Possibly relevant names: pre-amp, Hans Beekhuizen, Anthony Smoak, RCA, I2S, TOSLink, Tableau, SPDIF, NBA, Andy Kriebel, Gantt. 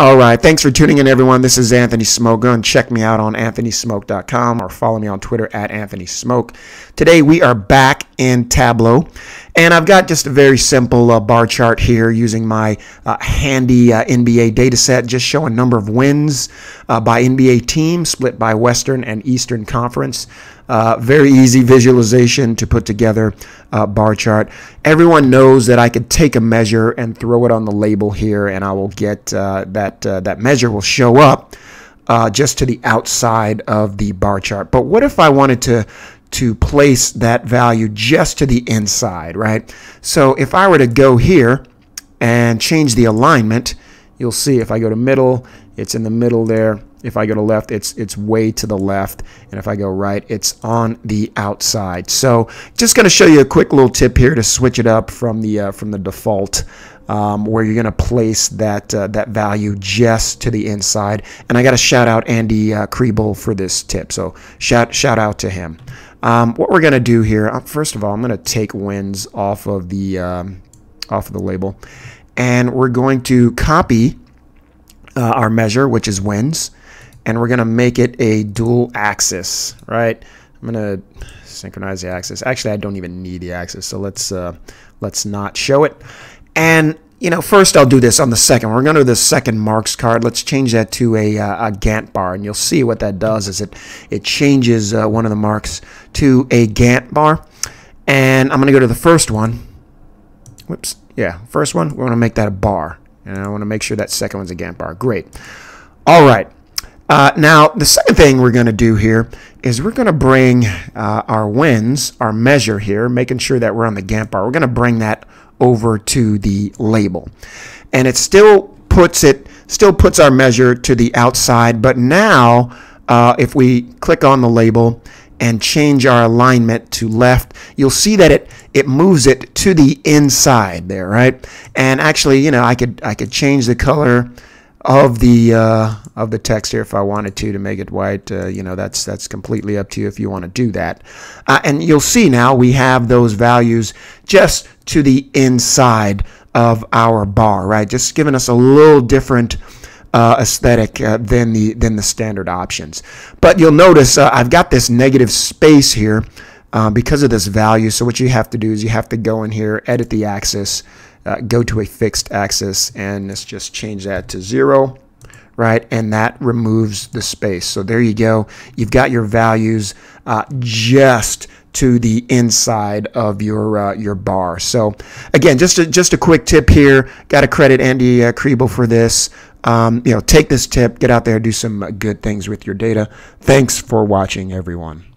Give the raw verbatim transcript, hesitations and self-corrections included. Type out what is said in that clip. All right, thanks for tuning in, everyone. This is Anthony Smoak. Go and check me out on anthony smoak dot com or follow me on Twitter at Anthony Smoak. Today we are back in Tableau, and I've got just a very simple uh, bar chart here using my uh, handy uh, N B A data set, just showing number of wins uh, by N B A team split by Western and Eastern Conference. Uh, very easy visualization to put together uh, bar chart. Everyone knows that I could take a measure and throw it on the label here, and I will get uh, that uh, that measure will show up uh, just to the outside of the bar chart. But what if I wanted to to place that value just to the inside, right? So if I were to go here and change the alignment, you'll see if I go to middle, it's in the middle there. If I go to left, it's it's way to the left, and if I go right, it's on the outside. So just going to show you a quick little tip here to switch it up from the uh, from the default, um, where you're going to place that uh, that value just to the inside. And I got to shout out Andy uh, Kriebel for this tip. So shout shout out to him. Um, what we're going to do here, first of all, I'm going to take wins off of the um, off of the label, and we're going to copy uh, our measure, which is wins. And we're going to make it a dual axis, right? I'm going to synchronize the axis. Actually, I don't even need the axis, so let's uh, let's not show it. And you know, first I'll do this on the second. We're going to do the second marks card. Let's change that to a, uh, a Gantt bar, and you'll see what that does is it it changes uh, one of the marks to a Gantt bar. And I'm going to go to the first one. Whoops, yeah, first one. We're going to make that a bar, and I want to make sure that second one's a Gantt bar. Great. All right. Uh, now, the second thing we're going to do here is we're going to bring uh, our wins, our measure here, making sure that we're on the Gantt bar. We're going to bring that over to the label. And it still puts it, still puts our measure to the outside, but now uh, if we click on the label and change our alignment to left, you'll see that it it moves it to the inside there, right? And actually, you know, I could, I could change the color of the uh, of the text here if I wanted to to make it white. Uh, you know, that's that's completely up to you if you want to do that. Uh, and you'll see now we have those values just to the inside of our bar, right? Just giving us a little different uh, aesthetic uh, than the than the standard options. But you'll notice uh, I've got this negative space here uh, because of this value. So what you have to do is you have to go in here, edit the axis. Uh, go to a fixed axis, and let's just change that to zero, right? And that removes the space. So there you go. You've got your values uh, just to the inside of your uh, your bar. So again, just a, just a quick tip here. Got to credit Andy uh, Kriebel for this. Um, you know, take this tip, get out there, do some uh, good things with your data. Thanks for watching, everyone.